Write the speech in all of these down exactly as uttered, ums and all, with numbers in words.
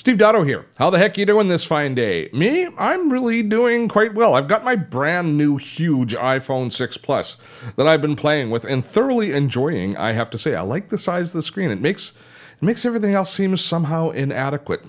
Steve Dotto here. How the heck are you doing this fine day? Me? I'm really doing quite well. I've got my brand new huge iPhone six Plus that I've been playing with and thoroughly enjoying, I have to say. I like the size of the screen. It makes, it makes everything else seem somehow inadequate.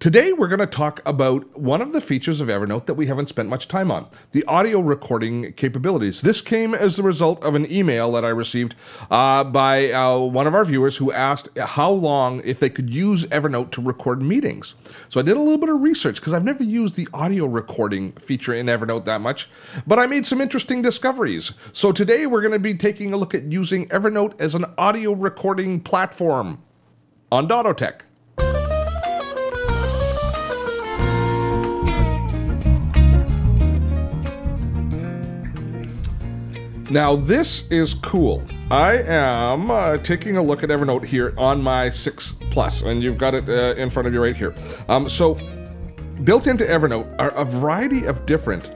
Today we're going to talk about one of the features of Evernote that we haven't spent much time on, the audio recording capabilities. This came as the result of an email that I received uh, by uh, one of our viewers who asked how long, if they could use Evernote to record meetings. So I did a little bit of research because I've never used the audio recording feature in Evernote that much, but I made some interesting discoveries. So today we're going to be taking a look at using Evernote as an audio recording platform on DottoTech. Now this is cool. I am uh, taking a look at Evernote here on my six Plus, and you've got it uh, in front of you right here. Um, so built into Evernote are a variety of different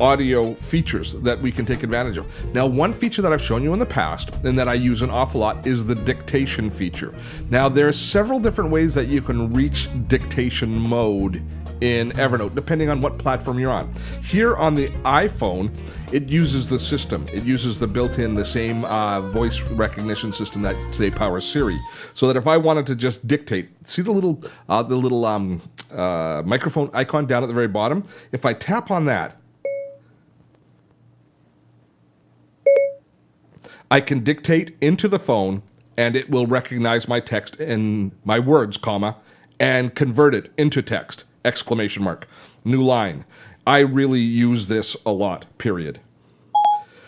audio features that we can take advantage of. Now, one feature that I've shown you in the past and that I use an awful lot is the dictation feature. Now, there are several different ways that you can reach dictation mode in Evernote, depending on what platform you're on. Here on the iPhone, it uses the system. It uses the built-in, the same uh, voice recognition system that today powers Siri. So that if I wanted to just dictate, see the little, uh, the little um, uh, microphone icon down at the very bottom? If I tap on that, I can dictate into the phone and it will recognize my text and my words, comma, and convert it into text, exclamation mark, new line. I really use this a lot, period.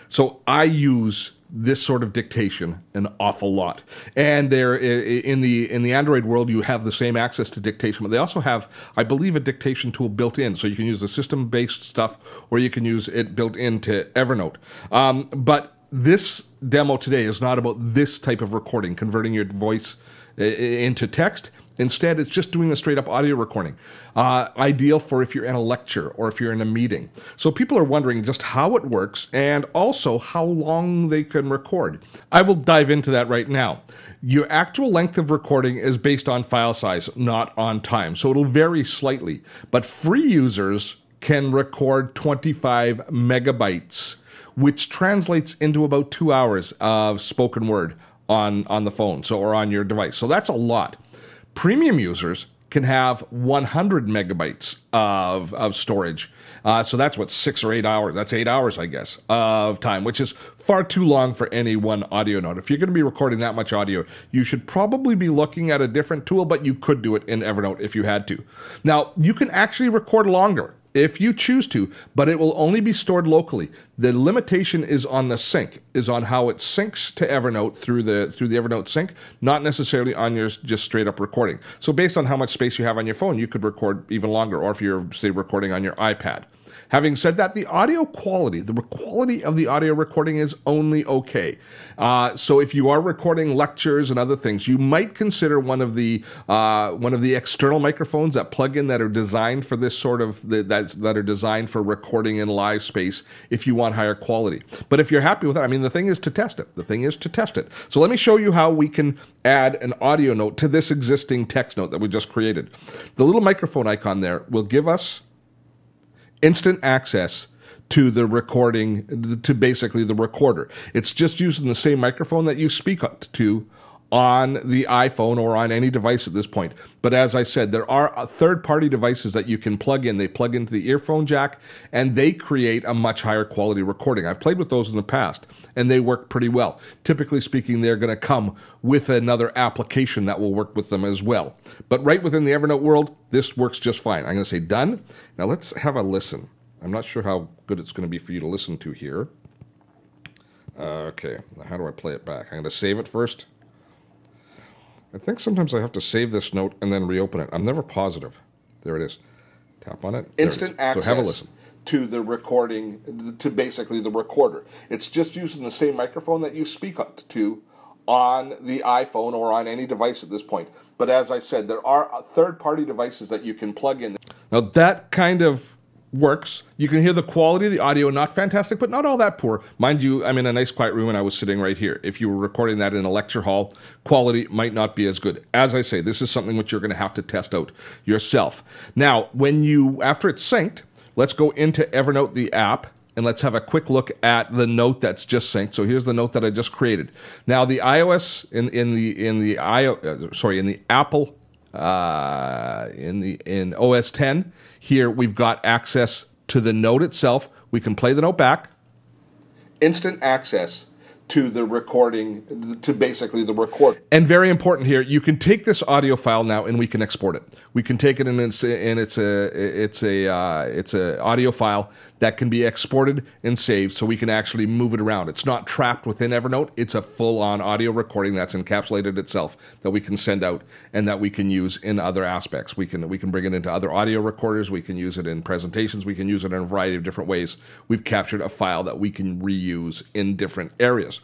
So I use this sort of dictation an awful lot. And there, in the in the Android world, you have the same access to dictation, but they also have, I believe, a dictation tool built in. So you can use the system-based stuff or you can use it built into Evernote. Um, but this demo today is not about this type of recording, converting your voice into text. Instead, it's just doing a straight-up audio recording, uh, ideal for if you're in a lecture or if you're in a meeting. So people are wondering just how it works and also how long they can record. I will dive into that right now. Your actual length of recording is based on file size, not on time, so it'll vary slightly. But free users can record twenty-five megabytes, which translates into about two hours of spoken word on, on the phone, so or on your device. So that's a lot. Premium users can have one hundred megabytes of, of storage. Uh, so that's what, six or eight hours. That's eight hours, I guess, of time, which is far too long for any one audio note. If you're going to be recording that much audio, you should probably be looking at a different tool, but you could do it in Evernote if you had to. Now, you can actually record longer if you choose to, but it will only be stored locally. The limitation is on the sync, is on how it syncs to Evernote through the through the Evernote sync, not necessarily on your just straight up recording. So based on how much space you have on your phone, you could record even longer, or if you're, say, recording on your iPad. Having said that, the audio quality, the quality of the audio recording is only okay. Uh, so if you are recording lectures and other things, you might consider one of the uh, one of the external microphones that plug in that are designed for this sort of the, that's, that are designed for recording in live space if you want higher quality. But if you're happy with it, I mean, the thing is to test it. The thing is to test it. So let me show you how we can add an audio note to this existing text note that we just created. The little microphone icon there will give us instant access to the recording, to basically the recorder. It's just using the same microphone that you speak to on the iPhone or on any device at this point. But as I said, there are third-party devices that you can plug in. They plug into the earphone jack, and they create a much higher quality recording. I've played with those in the past, and they work pretty well. Typically speaking, they're going to come with another application that will work with them as well. But right within the Evernote world, this works just fine. I'm going to say done. Now let's have a listen. I'm not sure how good it's going to be for you to listen to here. Uh, okay, now how do I play it back? I'm going to save it first. I think sometimes I have to save this note and then reopen it. I'm never positive. There it is. Tap on it. Instant it access. So have a listen to the recording, to basically the recorder. It's just using the same microphone that you speak to on the iPhone or on any device at this point. But as I said, there are third-party devices that you can plug in. Now that kind of works. You can hear the quality of the audio, not fantastic, but not all that poor. Mind you, I'm in a nice quiet room and I was sitting right here. If you were recording that in a lecture hall, quality might not be as good. As I say, this is something which you're going to have to test out yourself. Now, when you, after it's synced, let's go into Evernote, the app, and let's have a quick look at the note that's just synced. So here's the note that I just created. Now, the iOS in in the in the I uh, sorry in the Apple uh, in the in O S ten here we've got access to the note itself. We can play the note back. Instant access to the recording, to basically the record. And very important here, you can take this audio file now and we can export it. We can take it and it's, and it's a it's a uh, it's a audio file that can be exported and saved, so we can actually move it around. It's not trapped within Evernote. It's a full-on audio recording that's encapsulated itself that we can send out and that we can use in other aspects. We can we can bring it into other audio recorders. We can use it in presentations. We can use it in a variety of different ways. We've captured a file that we can reuse in different areas.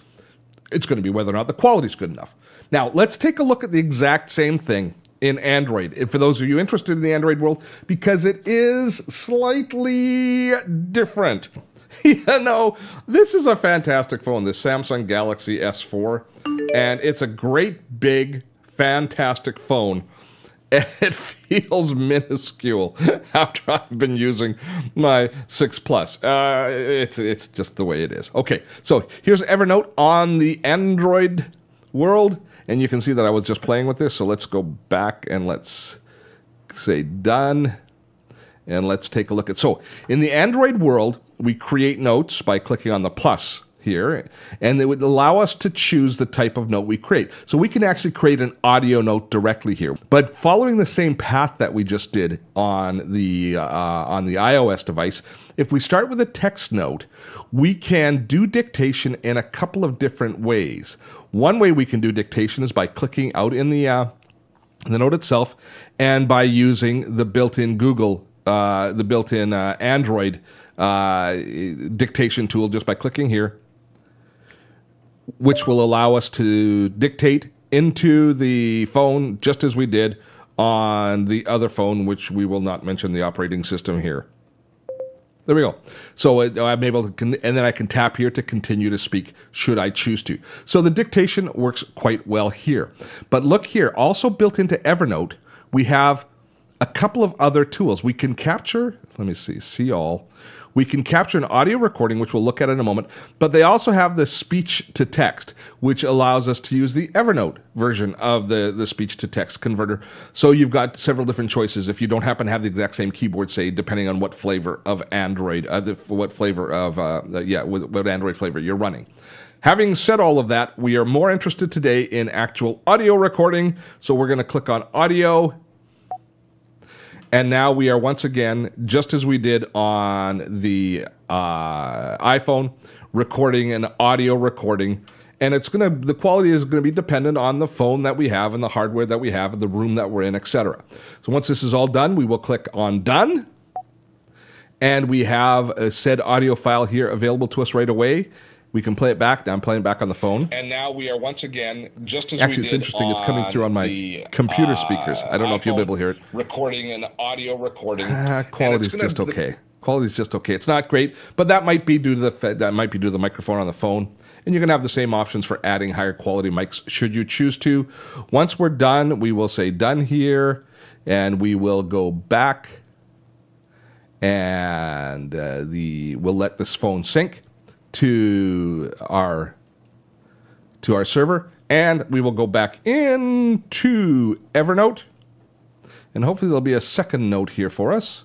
It's going to be whether or not the quality is good enough. Now, let's take a look at the exact same thing in Android, if for those of you interested in the Android world, because it is slightly different. You know, this is a fantastic phone, this Samsung Galaxy S four, and it's a great, big, fantastic phone. It feels minuscule after I've been using my six Plus. Uh, it's, it's just the way it is. Okay, so here's Evernote on the Android world. And you can see that I was just playing with this. So let's go back and let's say done. And let's take a look at... So in the Android world, we create notes by clicking on the plus here, and it would allow us to choose the type of note we create. So we can actually create an audio note directly here. But following the same path that we just did on the uh, on the iOS device, if we start with a text note, we can do dictation in a couple of different ways. One way we can do dictation is by clicking out in the uh, the note itself, and by using the built-in Google, uh, the built-in uh, Android uh, dictation tool, just by clicking here, which will allow us to dictate into the phone just as we did on the other phone, which we will not mention the operating system here. There we go. So I'm able to, and then I can tap here to continue to speak should I choose to. So the dictation works quite well here. But look here, also built into Evernote, we have a couple of other tools. We can capture, let me see, see all. We can capture an audio recording, which we'll look at in a moment, but they also have the speech-to-text, which allows us to use the Evernote version of the, the speech-to-text converter. So you've got several different choices if you don't happen to have the exact same keyboard, say, depending on what flavor of Android, uh, the, what flavor of, uh, yeah, what Android flavor you're running. Having said all of that, we are more interested today in actual audio recording, so we're going to click on Audio. And now we are once again, just as we did on the uh, iPhone, recording an audio recording. And it's gonna, the quality is gonna be dependent on the phone that we have and the hardware that we have and the room that we're in, et cetera. So once this is all done, we will click on Done. And we have a said audio file here available to us right away. We can play it back. Now I'm playing it back on the phone. And now we are once again, just as we did on the Actually, it's interesting. It's coming through on my computer speakers. I don't know if you'll be able to hear it. Recording an audio recording. Uh, quality's just okay. Quality's just okay. It's not great, but that might be due to the that might be due to the microphone on the phone. And you're going to have the same options for adding higher quality mics should you choose to. Once we're done, we will say done here, and we will go back, and uh, the we'll let this phone sync to our to our server, and we will go back into Evernote, and hopefully there'll be a second note here for us,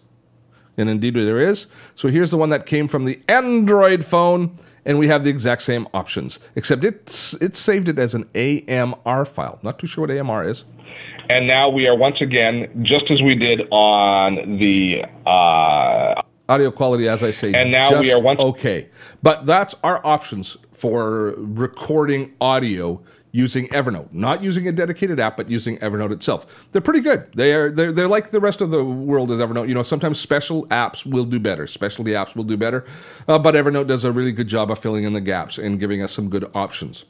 and indeed there is. So here's the one that came from the Android phone, and we have the exact same options, except it's it's saved it as an A M R file. Not too sure what A M R is. And now we are once again, just as we did on the uh audio quality, as I say, and now just we are once okay. But that's our options for recording audio using Evernote. Not using a dedicated app, but using Evernote itself. They're pretty good. They are, they're, they're like the rest of the world is Evernote. You know, sometimes special apps will do better. Specialty apps will do better. Uh, but Evernote does a really good job of filling in the gaps and giving us some good options.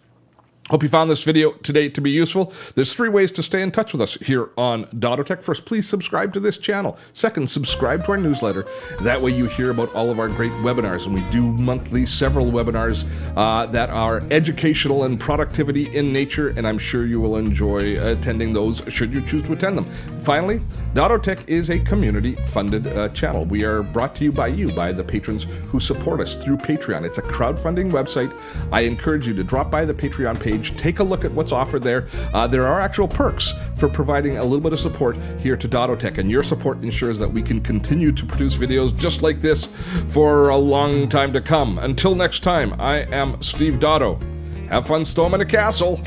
Hope you found this video today to be useful. There's three ways to stay in touch with us here on DottoTech. First, please subscribe to this channel. Second, subscribe to our newsletter. That way you hear about all of our great webinars, and we do monthly several webinars uh, that are educational and productivity in nature, and I'm sure you will enjoy attending those should you choose to attend them. Finally, DottoTech is a community-funded uh, channel. We are brought to you by you, by the patrons who support us through Patreon. It's a crowdfunding website. I encourage you to drop by the Patreon page. Take a look at what's offered there. Uh, there are actual perks for providing a little bit of support here to DottoTech, and your support ensures that we can continue to produce videos just like this for a long time to come. Until next time, I am Steve Dotto. Have fun storming a castle.